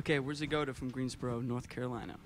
Okay, we're Zegota from Greensboro, North Carolina.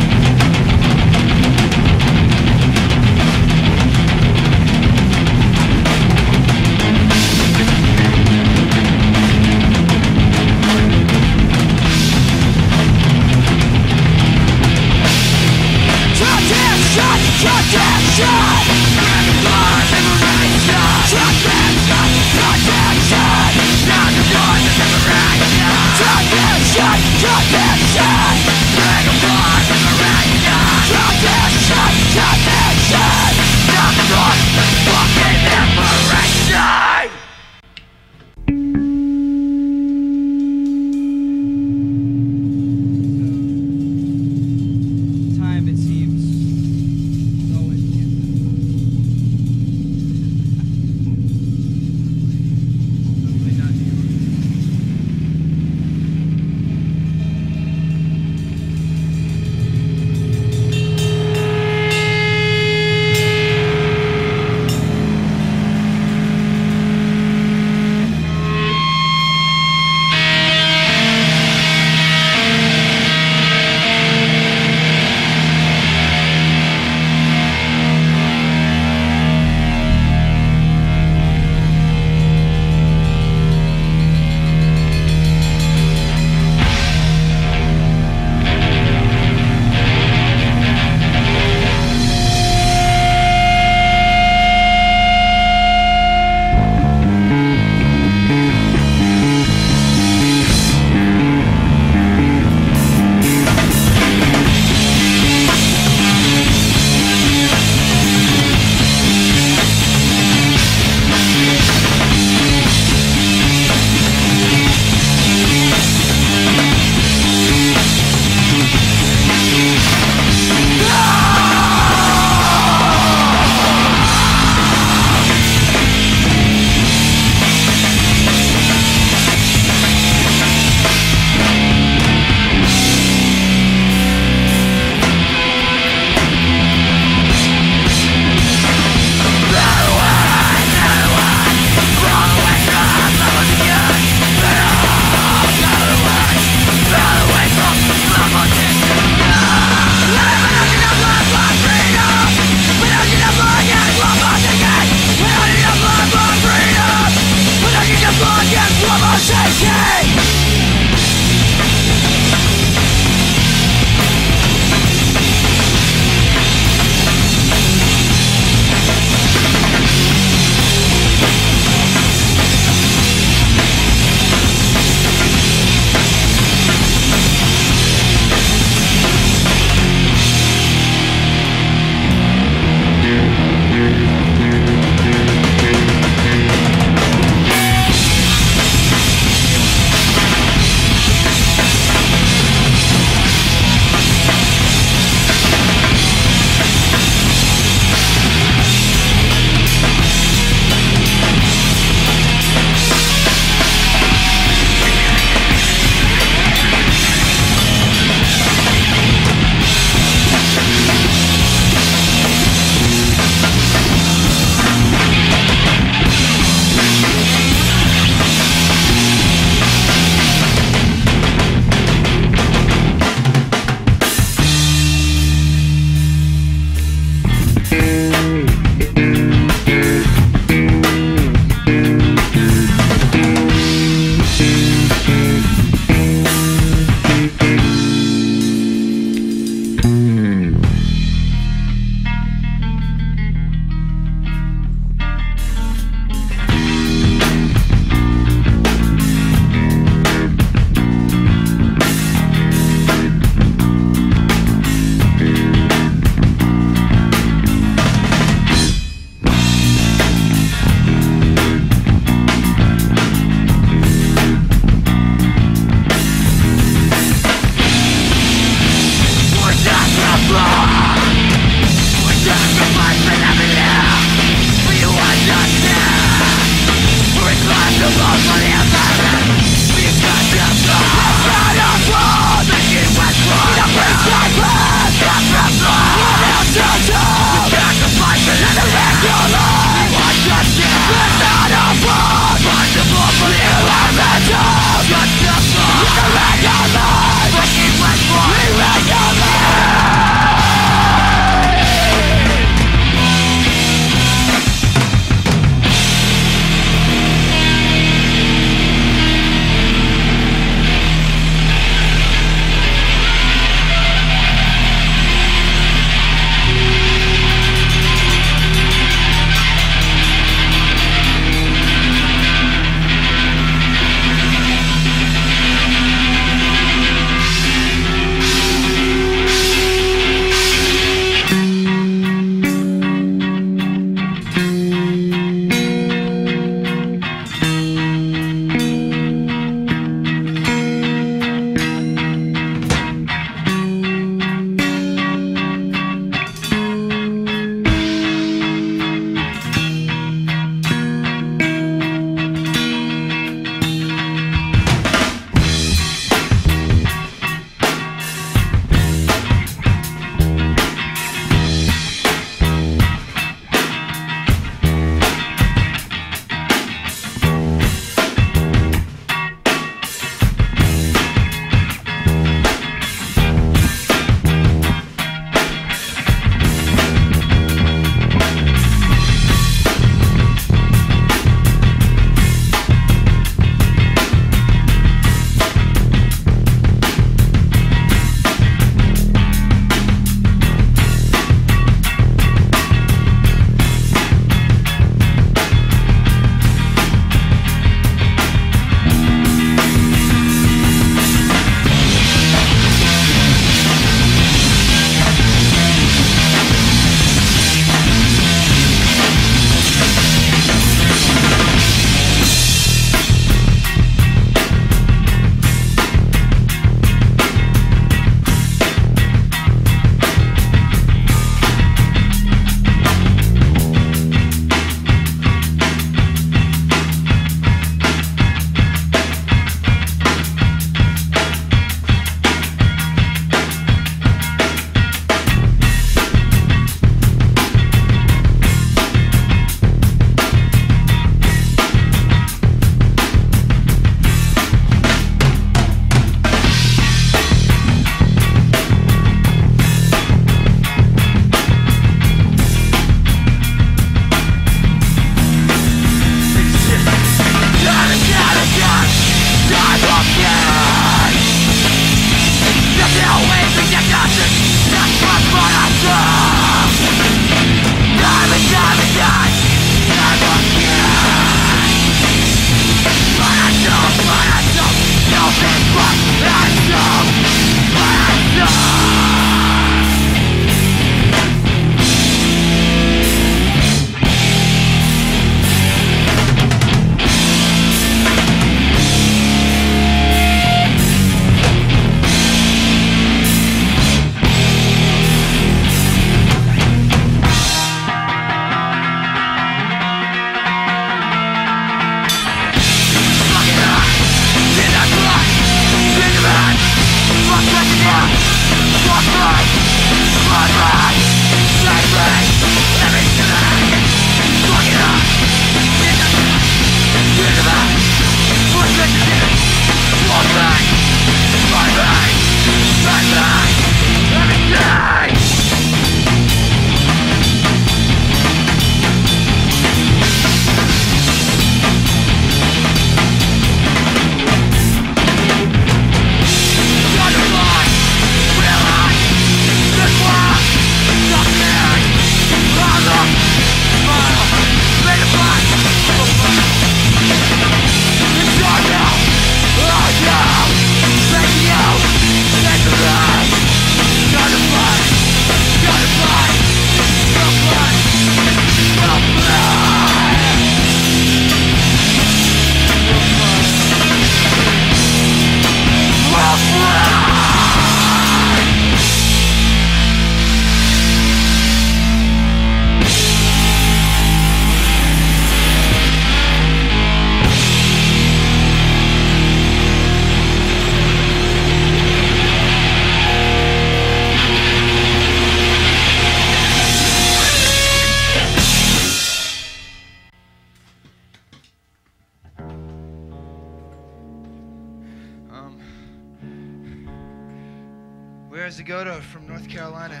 We're Zegota from North Carolina.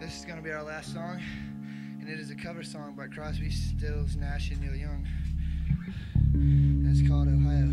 This is going to be our last song, and it is a cover song by Crosby, Stills, Nash, and Neil Young, and it's called Ohio.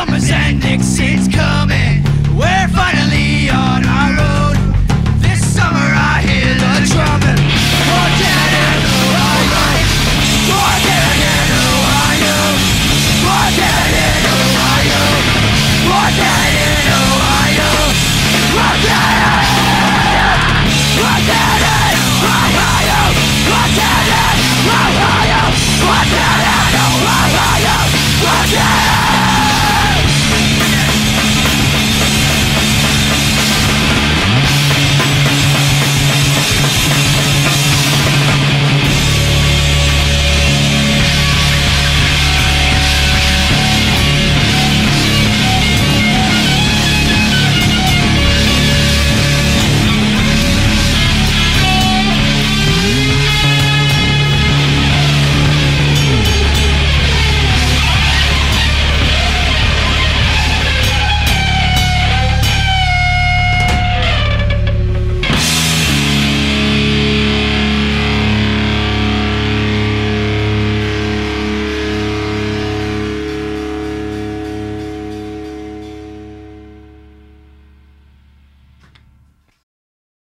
Summers and Nixon's come.